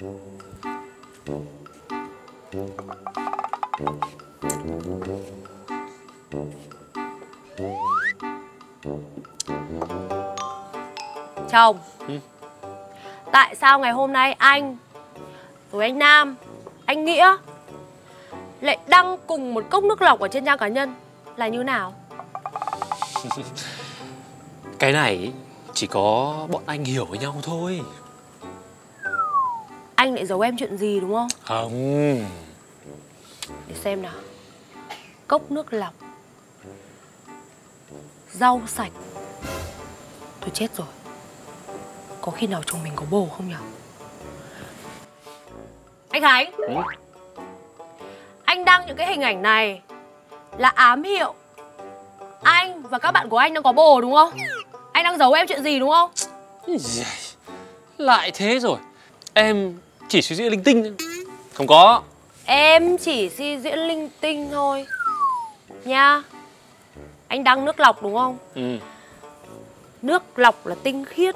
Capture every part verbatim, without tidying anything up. Chồng, ừ. Tại sao ngày hôm nay anh với anh Nam, anh Nghĩa lại đăng cùng một cốc nước lọc ở trên trang cá nhân là như nào? Cái này chỉ có bọn anh hiểu với nhau thôi. Anh lại giấu em chuyện gì đúng không? Không. Để xem nào. Cốc nước lọc, rau sạch. Tôi chết rồi. Có khi nào chồng mình có bồ không nhỉ? Anh Khánh, ừ? Anh đăng những cái hình ảnh này là ám hiệu anh và các bạn của anh đang có bồ đúng không? Anh đang giấu em chuyện gì đúng không? Lại thế rồi. Em chỉ suy diễn linh tinh. Không có. Em chỉ suy diễn linh tinh thôi nha. Anh đăng nước lọc đúng không? Ừ. Nước lọc là tinh khiết,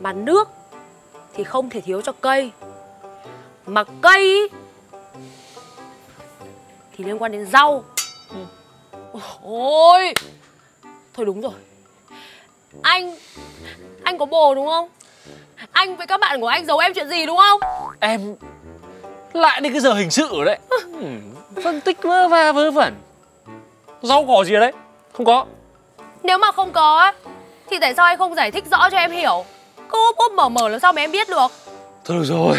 mà nước thì không thể thiếu cho cây. Mà cây thì liên quan đến rau. Ừ. Ôi, thôi đúng rồi. Anh, anh có bồ đúng không? Anh với các bạn của anh giấu em chuyện gì đúng không? Em lại đến cái giờ hình sự ở đấy. Phân tích vơ va vớ vẩn. Rau cỏ gì ở đấy? Không có. Nếu mà không có thì tại sao anh không giải thích rõ cho em hiểu? Cứ úp úp mở mở làm sao mà em biết được? Thôi được rồi.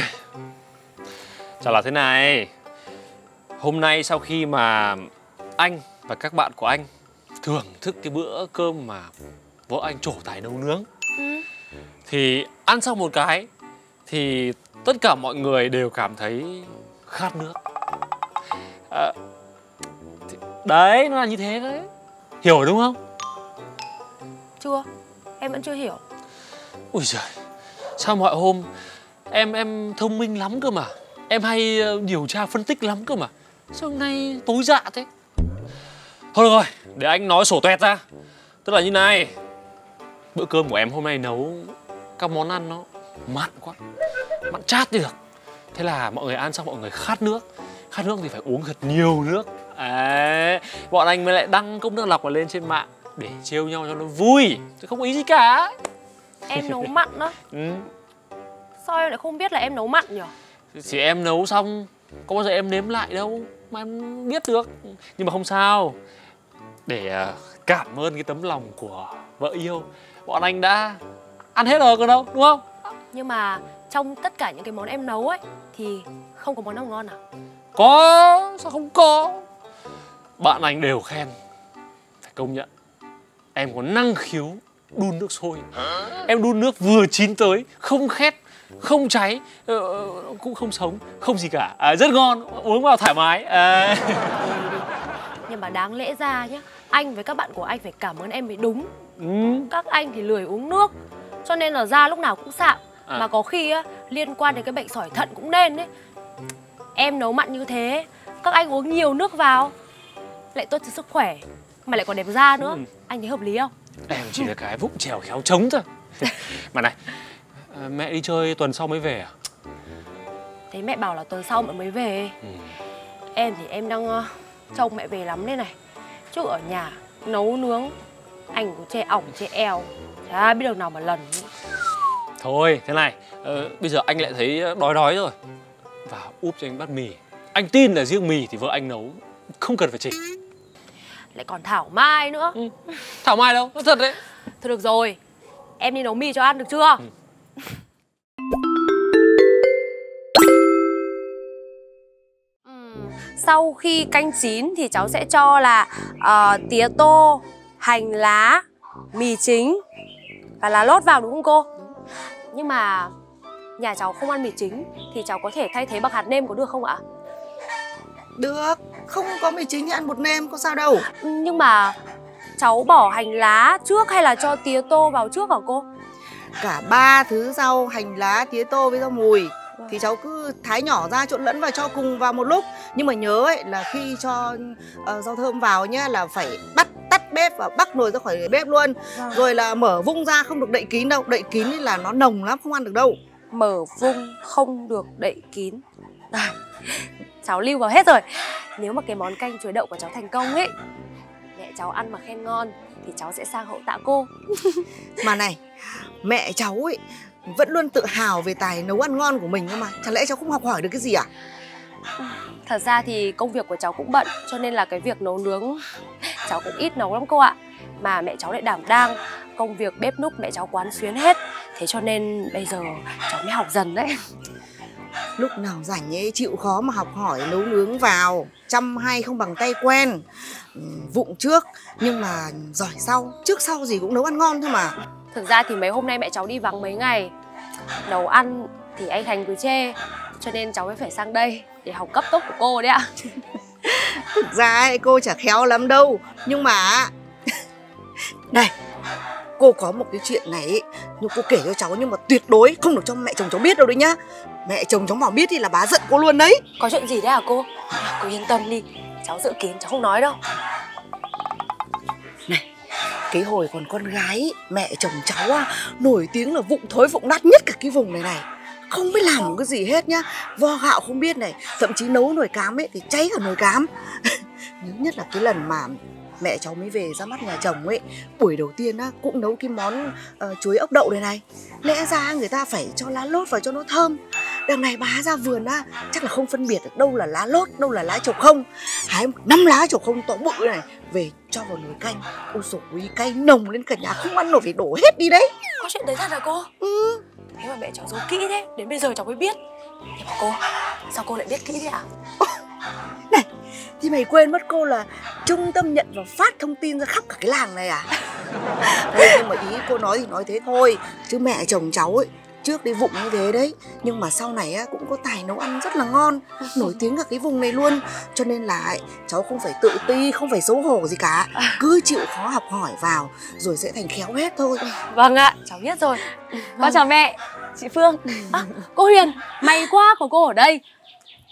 Chả là thế này. Hôm nay sau khi mà anh và các bạn của anh thưởng thức cái bữa cơm mà vợ anh trổ tài nấu nướng, ừ. Thì ăn xong một cái thì tất cả mọi người đều cảm thấy khát nước. à, Đấy, nó là như thế đấy. Hiểu rồi đúng không? Chưa, em vẫn chưa hiểu. Ui giời, sao mọi hôm em em thông minh lắm cơ mà. Em hay điều tra phân tích lắm cơ mà. Sao hôm nay tối dạ thế? Thôi được rồi, để anh nói sổ toẹt ra. Tức là như này. Bữa cơm của em hôm nay nấu các món ăn nó mặn quá. Mặn chát đi được. Thế là mọi người ăn xong mọi người khát nước. Khát nước thì phải uống thật nhiều nước. Đấy, bọn anh mới lại đăng cốc nước lọc lên trên mạng để trêu nhau cho nó vui. Chứ không có ý gì cả. Em nấu mặn đó. Ừ. Sao em lại không biết là em nấu mặn nhỉ? Thì em nấu xong, có bao giờ em nếm lại đâu mà em biết được. Nhưng mà không sao. Để cảm ơn cái tấm lòng của vợ yêu, bọn anh đã ăn hết rồi còn đâu, đúng không? Nhưng mà trong tất cả những cái món em nấu ấy thì không có món nào ngon à? Có, sao không có. Bạn anh đều khen. Phải công nhận. Em có năng khiếu đun nước sôi. Em đun nước vừa chín tới, không khét, không cháy, cũng không sống, không gì cả. À, rất ngon, uống vào thoải mái. À. Nhưng mà đáng lẽ ra nhá, anh với các bạn của anh phải cảm ơn em mới đúng. Ừ. Các anh thì lười uống nước, cho nên là da lúc nào cũng sạm. À. Mà có khi á, liên quan đến cái bệnh sỏi thận cũng nên đấy. Em nấu mặn như thế, các anh uống nhiều nước vào, lại tốt cho sức khỏe, mà lại còn đẹp da nữa. Ừ. Anh thấy hợp lý không? Em chỉ là cái vụng trèo khéo trống thôi. Mà này, mẹ đi chơi tuần sau mới về à? Thế mẹ bảo là tuần sau mẹ mới về. Ừ. Em thì em đang uh, trông mẹ về lắm đây này. Chứ ở nhà nấu nướng, anh cũng chê ỏng chê eo, chả biết được nào mà lần. Thôi thế này, uh, bây giờ anh lại thấy đói đói rồi, và úp cho anh bát mì. Anh tin là riêng mì thì vợ anh nấu, không cần phải chỉnh. Lại còn thảo mai nữa. Ừ. Thảo mai đâu, nó thật đấy. Thôi được rồi, em đi nấu mì cho ăn được chưa? Ừ. Sau khi canh chín thì cháu sẽ cho là uh, tía tô, hành lá, mì chính và lá lốt vào đúng không cô? Nhưng mà nhà cháu không ăn mì chính thì cháu có thể thay thế bằng hạt nêm có được không ạ? Được, không có mì chính thì ăn bột nêm có sao đâu. Nhưng mà cháu bỏ hành lá trước hay là cho tía tô vào trước hả cô? Cả ba thứ rau, hành lá, tía tô với rau mùi thì cháu cứ thái nhỏ ra trộn lẫn và cho cùng vào một lúc. Nhưng mà nhớ ấy, là khi cho uh, rau thơm vào nhá, là phải bắt tắt bếp và bắc nồi ra khỏi bếp luôn. Rồi là mở vung ra, không được đậy kín đâu. Đậy kín thì là nó nồng lắm, không ăn được đâu. mở vung không được đậy kín. À, cháu lưu vào hết rồi. Nếu mà cái món canh chuối đậu của cháu thành công ấy, mẹ cháu ăn mà khen ngon thì cháu sẽ sang hậu tạ cô. Mà này, mẹ cháu ấy vẫn luôn tự hào về tài nấu ăn ngon của mình cơ mà. Chẳng lẽ cháu không học hỏi được cái gì à? Thật ra thì công việc của cháu cũng bận, cho nên là cái việc nấu nướng cháu cũng ít nấu lắm cô ạ. Mà mẹ cháu lại đảm đang, công việc bếp núc mẹ cháu quán xuyến hết. Thế cho nên bây giờ cháu mới học dần đấy. Lúc nào rảnh ấy chịu khó mà học hỏi nấu nướng vào. Chăm hay không bằng tay quen. Vụng trước nhưng mà giỏi sau. Trước sau gì cũng nấu ăn ngon thôi mà. Thực ra thì mấy hôm nay mẹ cháu đi vắng mấy ngày, nấu ăn thì anh Thành cứ chê, cho nên cháu mới phải sang đây để học cấp tốc của cô đấy ạ. Thực ra ấy, cô chả khéo lắm đâu. Nhưng mà này, cô có một cái chuyện này ấy, nhưng cô kể cho cháu nhưng mà tuyệt đối không được cho mẹ chồng cháu biết đâu đấy nhá. Mẹ chồng cháu mà biết thì là bá giận cô luôn đấy. Có chuyện gì đấy hả cô? Cô yên tâm đi, cháu giữ kín, cháu không nói đâu. Này, cái hồi còn con gái, mẹ chồng cháu à, nổi tiếng là vụng thối vụng nát nhất cả cái vùng này này. Không biết làm cái gì hết nhá, vo gạo không biết này, thậm chí nấu nồi cám ấy thì cháy cả nồi cám. Nhớ nhất là cái lần mà mẹ cháu mới về ra mắt nhà chồng ấy, buổi đầu tiên á cũng nấu cái món uh, chuối ốc đậu này này. Lẽ ra người ta phải cho lá lốt vào cho nó thơm. Đằng này bà ra vườn á, chắc là không phân biệt được đâu là lá lốt, đâu là lá trầu không. Hái năm lá trầu không to bự này, về cho vào nồi canh. Ôi dồi ôi, cay nồng lên cả nhà, không ăn nổi phải đổ hết đi đấy. Có chuyện đấy thật hả cô? Ừ. Thế mà mẹ cháu giấu kỹ thế, đến bây giờ cháu mới biết. Thế mà cô, sao cô lại biết kỹ thế ạ? À? Này, thì mày quên mất cô là trung tâm nhận và phát thông tin ra khắp cả cái làng này à? Thôi, nhưng mà ý cô nói thì nói thế thôi, chứ mẹ chồng cháu ấy trước đi vụng như thế đấy, nhưng mà sau này á, cũng có tài nấu ăn rất là ngon, nổi tiếng cả cái vùng này luôn. Cho nên là ấy, cháu không phải tự ti, không phải xấu hổ gì cả. Cứ chịu khó học hỏi vào rồi sẽ thành khéo hết thôi. Vâng ạ, cháu biết rồi. Con chào mẹ, chị Phương. À, cô Huyền, may quá có cô ở đây.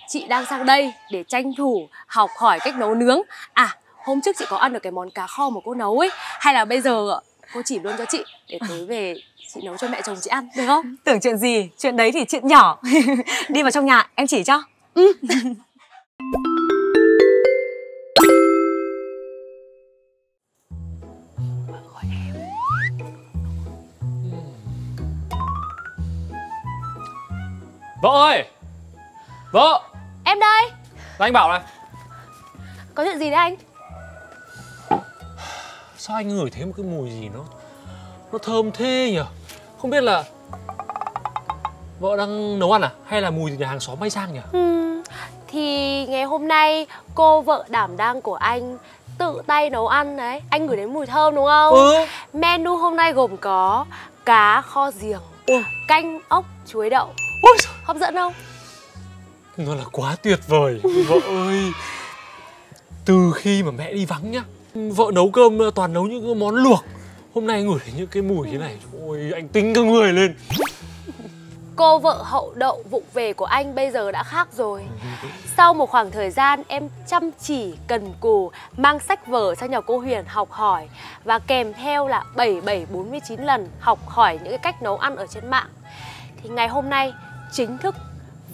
Chị đang sang đây để tranh thủ học hỏi cách nấu nướng. À, hôm trước chị có ăn được cái món cá kho mà cô nấu ấy. Hay là bây giờ cô chỉ luôn cho chị để tối về chị nấu cho mẹ chồng chị ăn, được không? Tưởng chuyện gì, chuyện đấy thì chuyện nhỏ. Đi vào trong nhà, em chỉ cho. Ừ. Vợ ơi! Vợ! Em đây! Anh bảo này! Có chuyện gì đấy anh? Sao anh ngửi thấy một cái mùi gì nó nó thơm thế nhỉ? Không biết là vợ đang nấu ăn à? Hay là mùi từ nhà hàng xóm bay sang nhỉ? Ừ, thì ngày hôm nay cô vợ đảm đang của anh tự tay nấu ăn đấy. Anh ngửi đến mùi thơm đúng không? Ừ. Menu hôm nay gồm có cá kho giềng, ừ, canh ốc chuối đậu. Ôi, hấp dẫn không? Nó là quá tuyệt vời. Vợ ơi, từ khi mà mẹ đi vắng nhá, vợ nấu cơm toàn nấu những món luộc. Hôm nay ngửi thấy những cái mùi thế này, ôi anh tính cả người lên. Cô vợ hậu đậu vụng về của anh bây giờ đã khác rồi. Sau một khoảng thời gian em chăm chỉ, cần cù, mang sách vở sang nhà cô Huyền học hỏi. Và kèm theo là bảy bảy bốn mươi chín lần học hỏi những cái cách nấu ăn ở trên mạng. Thì ngày hôm nay chính thức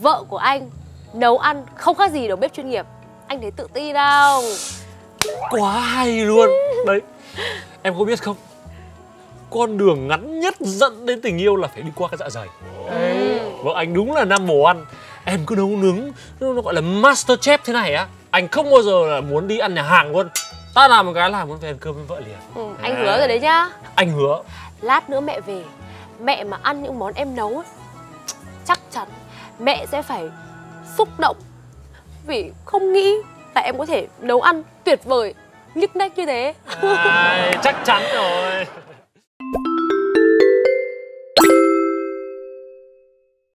vợ của anh nấu ăn không khác gì đầu bếp chuyên nghiệp. Anh thấy tự ti đâu. Quá hay luôn. Đấy, em có biết không, con đường ngắn nhất dẫn đến tình yêu là phải đi qua cái dạ dày. Ừ. Vợ anh đúng là nam mồ ăn. Em cứ nấu nướng, nó gọi là master chef thế này á, anh không bao giờ là muốn đi ăn nhà hàng luôn. Ta làm một cái là muốn về ăn cơm với vợ liền. Ừ, anh à, hứa rồi đấy nhá. Anh hứa. Lát nữa mẹ về, mẹ mà ăn những món em nấu, chắc chắn mẹ sẽ phải xúc động. Vì không nghĩ là em có thể nấu ăn tuyệt vời, nhức nách như thế. À, chắc chắn rồi.